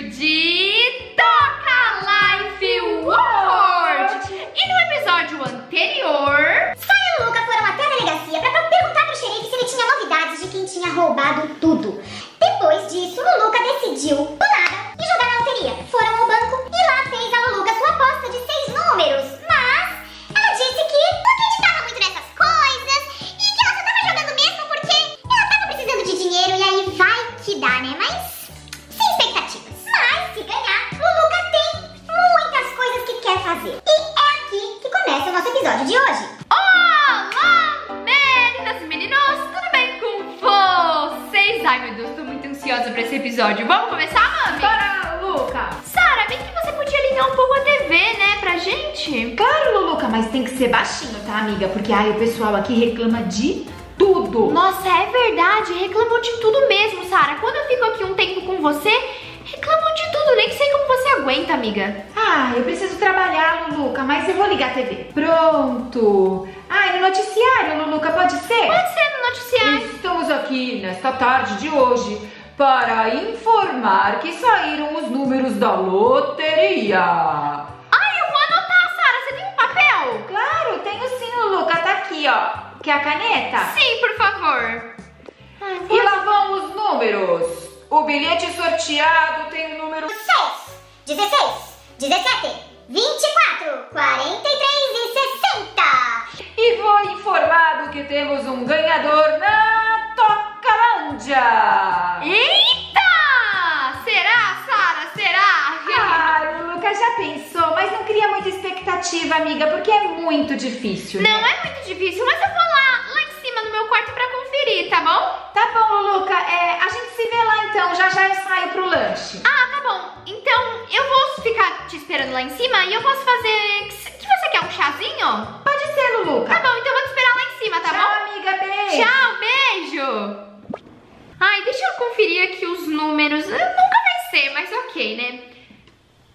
vídeo de Toca Life World! E no episódio anterior, Sky e Luca foram até a delegacia para perguntar pro xerife se ele tinha novidades de quem tinha roubado tudo. Depois disso, Luca decidiu, bolada, e jogar na loteria. Foram ao banco e lá fez a Luca sua aposta de 6 números. Vamos começar, mami? Bora, Luca! Sara, bem que você podia ligar um pouco a TV, né, pra gente? Claro, Luca, mas tem que ser baixinho, tá, amiga? Porque aí o pessoal aqui reclama de tudo. Nossa, é verdade, reclamam de tudo mesmo, Sara. Quando eu fico aqui um tempo com você, reclamam de tudo, nem sei como você aguenta, amiga. Ah, eu preciso trabalhar, Luca, mas eu vou ligar a TV. Pronto! Ah, e no noticiário, Luca, pode ser? Pode ser, no noticiário. Estamos aqui nesta tarde de hoje para informar que saíram os números da loteria. Ai, eu vou anotar, Sara. Você tem um papel? Claro, tenho sim, Luca. Tá aqui, ó. Quer a caneta? Sim, por favor. Ai, e lá vão os números. O bilhete sorteado tem o número 6, 16, 17, 24, 43 e 60. E foi informado que temos um ganhador na Toca-lândia. Eita! Será, Sara? Será? Claro, ah, Luca já pensou, mas não cria muita expectativa, amiga, porque é muito difícil. Não, né? É muito difícil, mas eu vou lá em cima no meu quarto pra conferir, tá bom? Tá bom, Luca. É, a gente se vê lá então, já eu saio pro lanche. Ah, tá bom. Então eu vou ficar te esperando lá em cima e eu posso fazer... que você quer? Um chazinho? Pode ser, Luca. Tá bom, então eu vou te esperar lá em cima, tá bom? Tchau, amiga. Beijo. Tchau, beijo. Ai, deixa eu conferir aqui os números. Eu nunca vai ser, mas ok, né?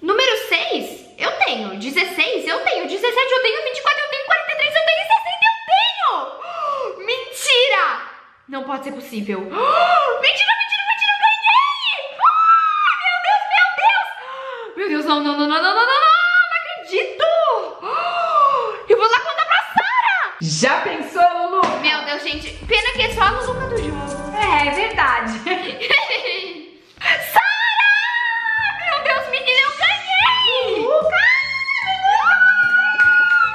Número 6, eu tenho. 16, eu tenho. 17, eu tenho. 24, eu tenho. 43, eu tenho. 60, eu tenho! Mentira! Não pode ser possível. Mentira, mentira, mentira, eu ganhei! Ah, meu Deus, meu Deus! Meu Deus, não, não, não, não, não, não, não, não acredito! Eu vou lá contar pra Sara! Já pensou, Lu? Meu Deus, gente, pena que é só a Luca do jogo. É verdade. Sara! Meu Deus, menina, eu ganhei! Luca!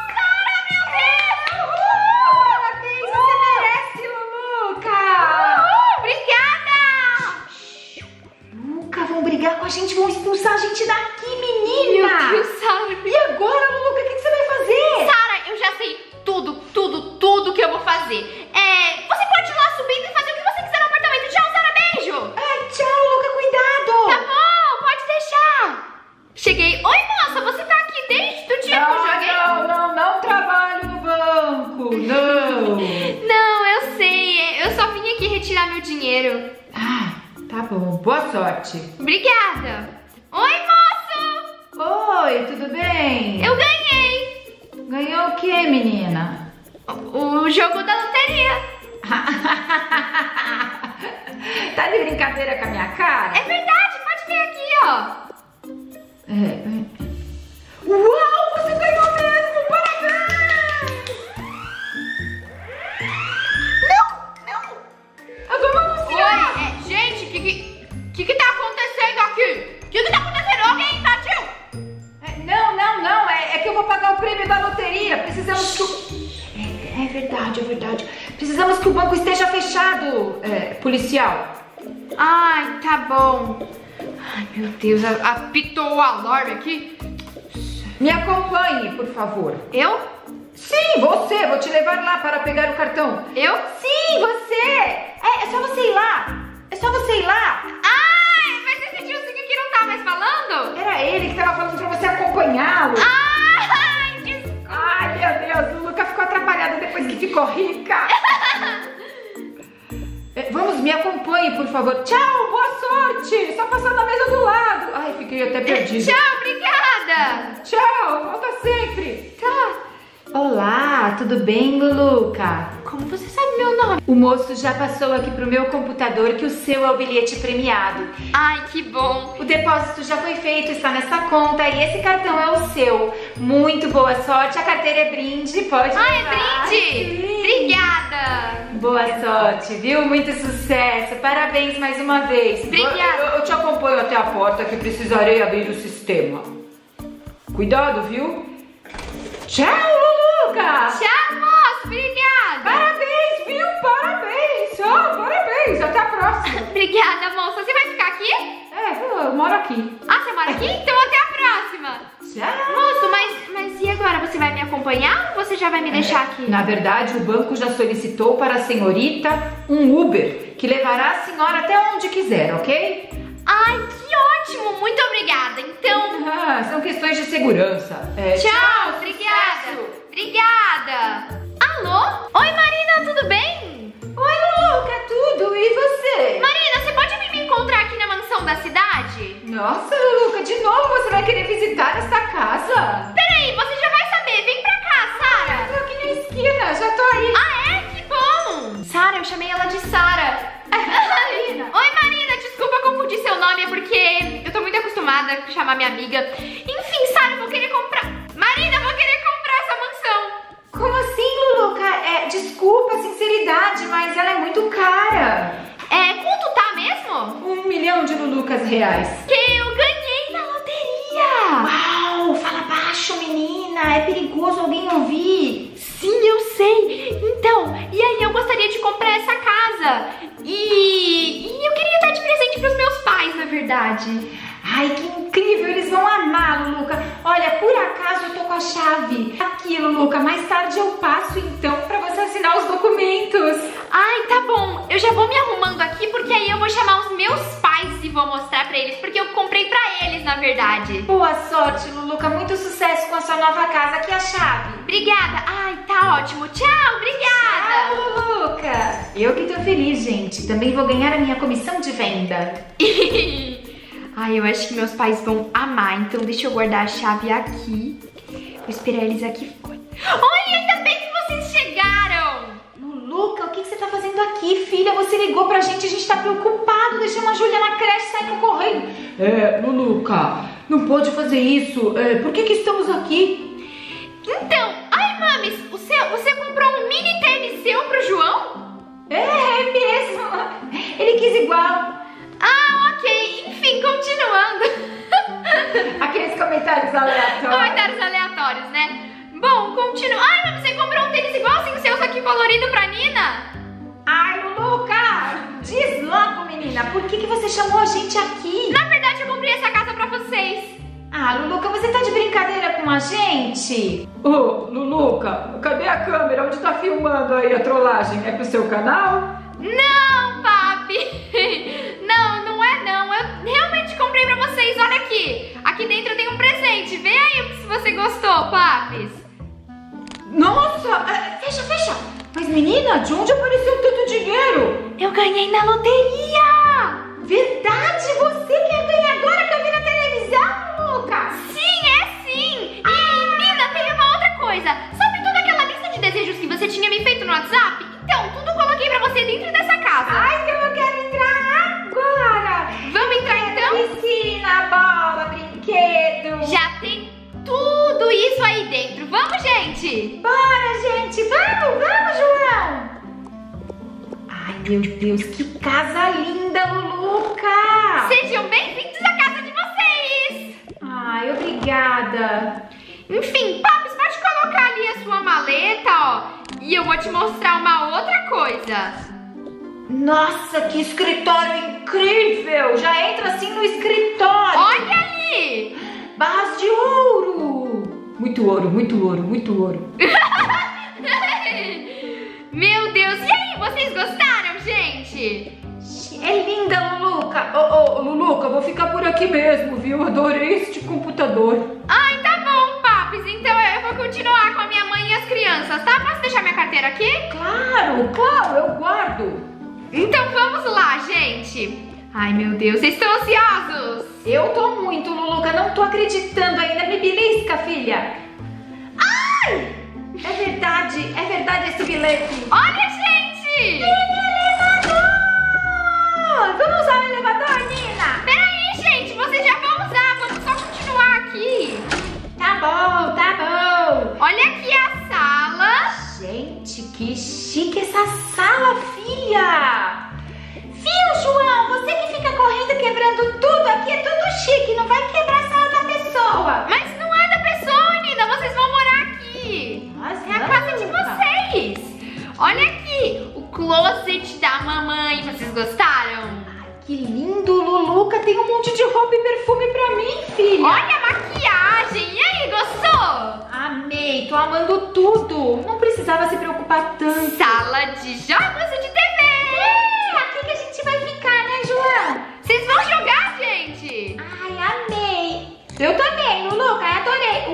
Sara, meu Deus! Parabéns, você merece, Luca! Obrigada! Luca, vão brigar com a gente, vão expulsar a gente daqui, menina! Meu Deus, Sara! E agora, Luca, o que você vai fazer? Sara, eu já sei tudo que eu vou fazer. Você pode ir lá subindo e fazer cheguei. Oi, moça, você tá aqui desde o dia que eu joguei? Não trabalho no banco, não. Não, eu sei, eu só vim aqui retirar meu dinheiro. Ah, tá bom, boa sorte. Obrigada. Oi, moço. Oi, tudo bem? Eu ganhei. Ganhou o que, menina? O jogo da loteria. Tá de brincadeira com a minha cara? É verdade, pode ver aqui, ó. Uau, você ganhou mesmo! Parabéns! Não! Eu tô malucinha! Gente, o que tá acontecendo aqui? O que tá acontecendo? Alguém invadiu? Não. É que eu vou pagar o prêmio da loteria. Precisamos que o... É verdade. Precisamos que o banco esteja fechado, policial. Ai, tá bom. Ai, meu Deus, apitou o alarme aqui. Me acompanhe, por favor. Eu? Sim, você. Vou te levar lá para pegar o cartão. Eu? Sim, você. É só você ir lá. Ai, mas esse tiozinho aqui não tá mais falando? Era ele que tava falando pra você acompanhá-lo. Ai, desculpa. Ai, meu Deus, o Luca ficou atrapalhado depois que ficou rica. Vamos, me acompanhe, por favor. Tchau, boa sorte. Só passar na mesa do lado. Ai, fiquei até perdida. Tchau, obrigada. Tchau, volta sempre. Tá. Olá, tudo bem, Luca? Como como você sabe meu nome? O moço já passou aqui pro meu computador que o seu é o bilhete premiado. Ai, que bom. O depósito já foi feito, está nessa conta e esse cartão é o seu. Muito boa sorte, a carteira é brinde, pode levar. Ah, é brinde? Sim. Obrigada. Boa sorte, viu? Muito sucesso, parabéns mais uma vez. Obrigada. Eu te acompanho até a porta que precisarei abrir o sistema. Cuidado, viu? Tchau, Luluca! Tchau, moço! Obrigada! Parabéns, viu? Parabéns! Oh, parabéns! Até a próxima! Obrigada, moça! Você vai ficar aqui? É, eu moro aqui. Ah, você mora aqui? Então até a próxima! Tchau! Moço, mas e agora? Você vai me acompanhar ou você já vai me deixar aqui? Na verdade, o banco já solicitou para a senhorita um Uber que levará a senhora até onde quiser, ok? Ai, que ótimo! Muito obrigada, então... Ah, são questões de segurança. É, tchau, obrigada! Obrigada! Alô? Oi, Marina, tudo bem? Oi, Luca, tudo? E você? Marina, você pode vir me encontrar aqui na mansão da cidade? Nossa, Luca, de novo você vai querer visitar essa casa? Peraí, você já vai saber. Vem pra cá, Sara. Eu tô aqui na esquina, já tô aí. Ah, é? Que bom! Sara, eu chamei ela de Sara. Marina. Oi, Marina, desculpa confundir seu nome, é porque eu tô muito acostumada a chamar minha amiga. Enfim, Sara, eu vou querer comprar... Marina, eu vou querer comprar essa mansão. Como assim, Luluca? É, desculpa a sinceridade, mas ela é muito cara. É, quanto tá mesmo? 1 milhão de Lulucas reais. Que eu ganhei na loteria. Uau, fala baixo, menina, é perigoso alguém ouvir. Sim, eu sei. Então, e aí eu gostaria de comprar essa casa. E eu queria dar de presente pros meus pais, na verdade. Ai, que incrível, eles vão amar, Luluca. Olha, por acaso eu tô com a chave. Aqui, Luluca, mais tarde eu passo então pra você assinar os documentos. Ai, tá bom, eu já vou me arrumando aqui, porque aí eu vou chamar os meus pais e vou mostrar pra eles, porque eu comprei pra eles, na verdade. Boa sorte, Luluca, muito sucesso com a sua nova casa. Aqui a chave. Obrigada, ai, tá ótimo, tchau, obrigada. Tchau, Luluca. Eu que tô feliz, gente, também vou ganhar a minha comissão de venda. Ai, eu acho que meus pais vão amar, então deixa eu guardar a chave aqui. Vou esperar eles aqui fora. Olha, ainda bem que vocês chegaram! Luluca, o que você tá fazendo aqui, filha? Você ligou pra gente, a gente tá preocupado. Deixamos a Júlia na creche, saindo correndo. É, Luluca, não pode fazer isso. É, por que estamos aqui? Então, ai, mames, você comprou um mini tênis seu pro João? É mesmo. Ele quis igual. Ah, ok. Enfim, continuando. Aqueles comentários aleatórios. Comentários aleatórios, né? Bom, continua. Ai, mas você comprou um tênis igualzinho seu, só que colorido pra Nina? Ai, Luluca, diz logo, menina. Por que você chamou a gente aqui? Na verdade, eu comprei essa casa pra vocês. Ah, Luluca, você tá de brincadeira com a gente? Ô, Luluca, cadê a câmera? Onde tá filmando aí a trollagem? É pro seu canal? Não, papi. Realmente comprei pra vocês, olha aqui. Aqui dentro tem um presente. Vê aí se você gostou, papis. Nossa, fecha, fecha. Mas menina, de onde apareceu tanto dinheiro? Eu ganhei na loteria. Verdade, você que é ganhadora que eu vi na televisão, Lucas. Sim, é sim. E menina, tem uma outra coisa. Sabe toda aquela lista de desejos que você tinha me feito no WhatsApp? Então, tudo coloquei pra você dentro dessa casa. Ai, então eu quero entrar agora. Vamos entrar então? Piscina, bola, brinquedo. Já tem tudo isso aí dentro. Vamos, gente? Bora, gente. Vamos, vamos, João. Ai, meu Deus, que casa linda, Luluca. Sejam bem-vindos à casa de vocês. Ai, obrigada. Enfim, papis, pode colocar ali a sua maleta, ó. E eu vou te mostrar uma outra coisa. Nossa, que escritório incrível! Já entra assim no escritório. Olha ali! Barras de ouro. Muito ouro, muito ouro, muito ouro. Meu Deus, e aí, vocês gostaram, gente? É linda, Luluca. Ô, Luluca, vou ficar por aqui mesmo, viu? Adorei este computador. Ai, tá bom, papis. Então eu vou continuar com a minha mãe e as crianças, tá? Posso deixar minha carteira aqui? Claro, claro, eu guardo. Então vamos lá, gente. Ai, meu Deus, vocês estão ansiosos? Eu tô muito, Luluca. Não tô acreditando ainda. Me belisca, filha. Ai! É verdade esse bilhete. Olha, gente! Tem elevador! Vamos usar o elevador, Nina? Peraí, gente, vocês já vão usar, vamos só continuar aqui. Tá bom, tá bom. Olha aqui a sala. Gente, que chique essa sala, filha! Viu, João? Você que fica correndo quebrando tudo aqui, é tudo chique, não vai quebrar a sala da pessoa. Mas não é da pessoa, Nina, vocês vão morar aqui. Nossa, é a casa de vocês. Olha aqui, o closet da mamãe, vocês gostaram? Ai, que lindo, Luluca, tem um monte de roupa e perfume pra mim, filha. Olha a maquiagem, e aí, gostou? Amei, tô amando tudo, não precisava se preocupar tanto. Sala de jogos e de TV. Vai ficar, né, João? Vocês vão jogar, gente? Ai, amei. Eu também, Luluca, adorei.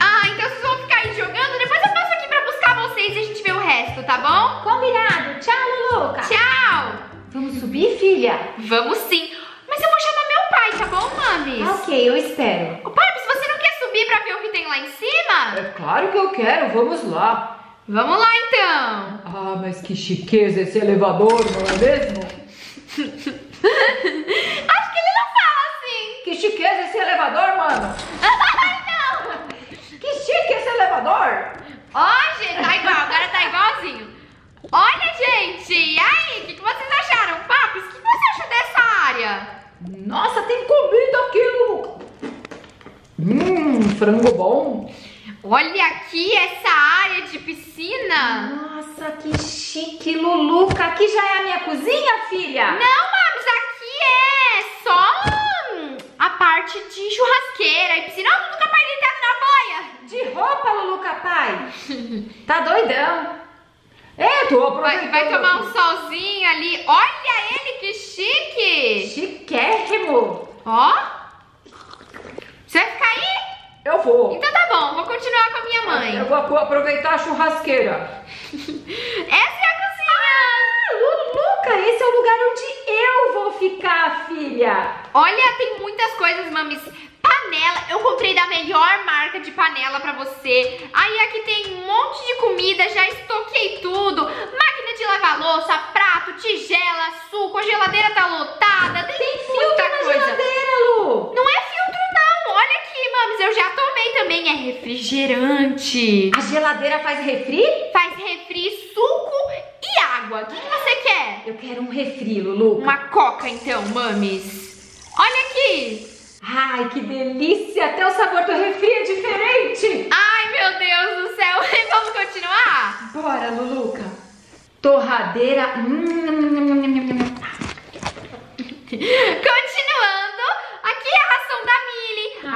Ah, então vocês vão ficar aí jogando. Depois eu passo aqui pra buscar vocês e a gente vê o resto, tá bom? Combinado. Tchau, Luluca. Tchau. Vamos subir, filha? Vamos sim. Mas eu vou chamar meu pai, tá bom, Mamis? Ok, eu espero. Ô, Mamis, você não quer subir pra ver o que tem lá em cima? É claro que eu quero, vamos lá. Vamos lá, então. Ah, mas que chiqueza esse elevador, não é mesmo? Acho que ele não fala assim. Que chiqueza esse elevador, mano. Ai, não. Que chique esse elevador. Ó, gente, tá igual, agora tá igualzinho. Olha, gente, e aí? O que vocês acharam, Papis? O que você achou dessa área? Nossa, tem comida aqui, Lu. Frango bom. Olha aqui essa área de piscina. Nossa, que chique, Luluca. Aqui já é a minha cozinha, filha? Não, Mamis, aqui é só a parte de churrasqueira e piscina. Olha o Luluca, pai deitado na boia. De roupa, Luluca, pai. Tá doidão. É, tô aproveitando. Vai tomar um solzinho ali. Olha ele, que chique. Chiquérrimo. Ó. Você vai ficar aí? Eu vou. Então tá bom, vou continuar com a minha mãe. Eu vou aproveitar a churrasqueira. Essa é a cozinha. Ah, Luluca, esse é o lugar onde eu vou ficar, filha. Olha, tem muitas coisas, Mamis. Panela, eu comprei da melhor marca de panela pra você. Aí aqui tem um monte de comida, já estoquei tudo. Máquina de lavar louça, prato, tigela, suco, a geladeira tá lotada. Tem muita coisa. Geladeira, Lu. Não é filtro não, olha aqui. Mamis, eu já tomei também, é refrigerante. A geladeira faz refri? Faz refri, suco e água. O que você quer? Eu quero um refri, Luluca. Uma coca então, Mamis. Olha aqui. Ai, que delícia, até o sabor do refri é diferente. Ai, meu Deus do céu. Vamos continuar? Bora, Luluca. Torradeira. Continuando. Aqui é a ração da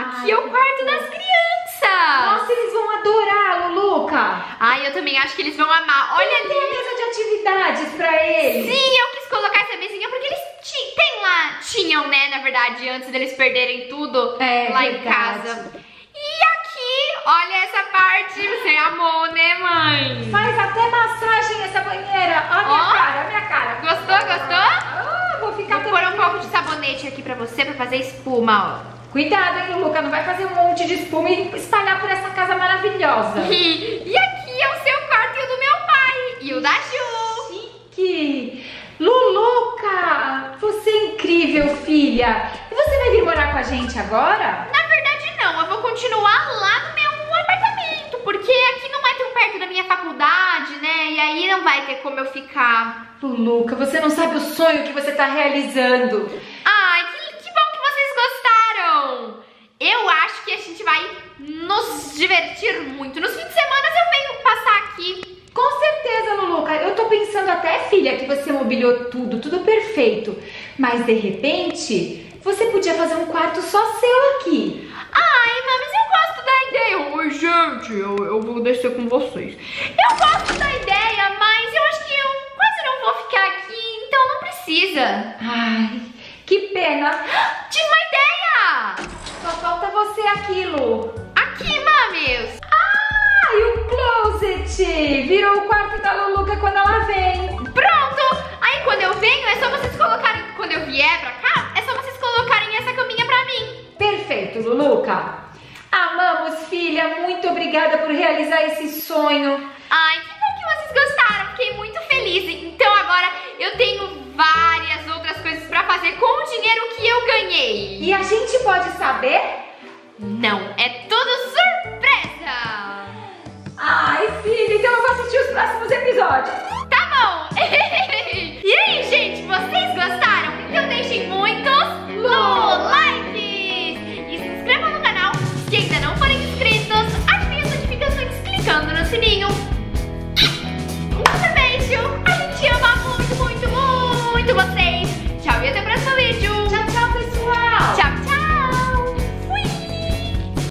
Aqui é o quarto das crianças. Nossa, eles vão adorar, Luluca. Ai, eu também acho que eles vão amar. Olha ali. Tem a mesa de atividades pra eles. Sim, eu quis colocar essa mesinha porque eles tinham, né, na verdade, antes deles perderem tudo lá em casa. E aqui, olha essa parte. Você amou, né, mãe? Faz até massagem essa banheira. Olha a minha cara. Gostou, gostou? Vou ficar também. Vou pôr um pouco de sabonete aqui pra você, pra fazer espuma, ó. Cuidado, hein, Luluca, não vai fazer um monte de espuma e espalhar por essa casa maravilhosa. E aqui é o seu quarto e o do meu pai. E o da Ju. Chique. Luluca, você é incrível, filha. E você vai vir morar com a gente agora? Na verdade, não. Eu vou continuar lá no meu apartamento, porque aqui não é tão perto da minha faculdade, né? E aí não vai ter como eu ficar. Luluca, você não sabe o sonho que você tá realizando. Ai, que bom que vocês gostaram. Eu acho que a gente vai nos divertir muito. Nos fins de semana eu venho passar aqui. Com certeza, Luluca. Eu tô pensando até, filha, que você mobiliou tudo, tudo perfeito. Mas, de repente, você podia fazer um quarto só seu aqui. Ai, Mamis, eu gosto da ideia. Oi, gente, eu vou descer com vocês. Eu gosto da ideia, mas eu acho que eu quase não vou ficar aqui, então não precisa. Ai, que pena. Tive uma ideia! Só falta você aqui, Lu. Aqui, Mamis. Ah, e o closet. Virou o quarto da Luluca quando ela vem. Pronto. Aí quando eu venho, é só vocês colocarem... Quando eu vier pra cá, é só vocês colocarem essa caminha pra mim. Perfeito, Luluca. Amamos, filha. Muito obrigada por realizar esse sonho. Ai, que bom que vocês gostaram, fiquei muito feliz. Então agora eu tenho várias outras coisas pra fazer com o dinheiro que eu ganhei. E a gente pode saber? Não, é tudo surpresa! Ai, filha, então eu vou assistir os próximos episódios.